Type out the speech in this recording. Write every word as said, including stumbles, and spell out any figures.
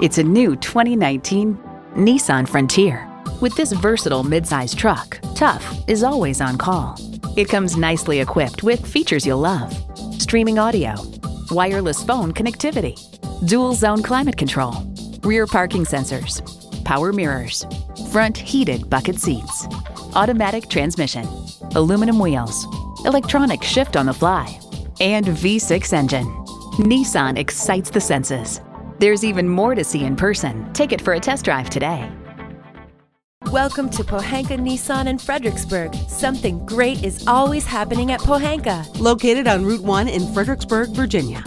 It's a new twenty nineteen Nissan Frontier. With this versatile midsize truck, Tough is always on call. It comes nicely equipped with features you'll love: streaming audio, wireless phone connectivity, dual zone climate control, rear parking sensors, power mirrors, front heated bucket seats, automatic transmission, aluminum wheels, electronic shift on the fly, and V six engine. Nissan excites the senses. There's even more to see in person. Take it for a test drive today. Welcome to Pohanka Nissan in Fredericksburg. Something great is always happening at Pohanka. Located on Route one in Fredericksburg, Virginia.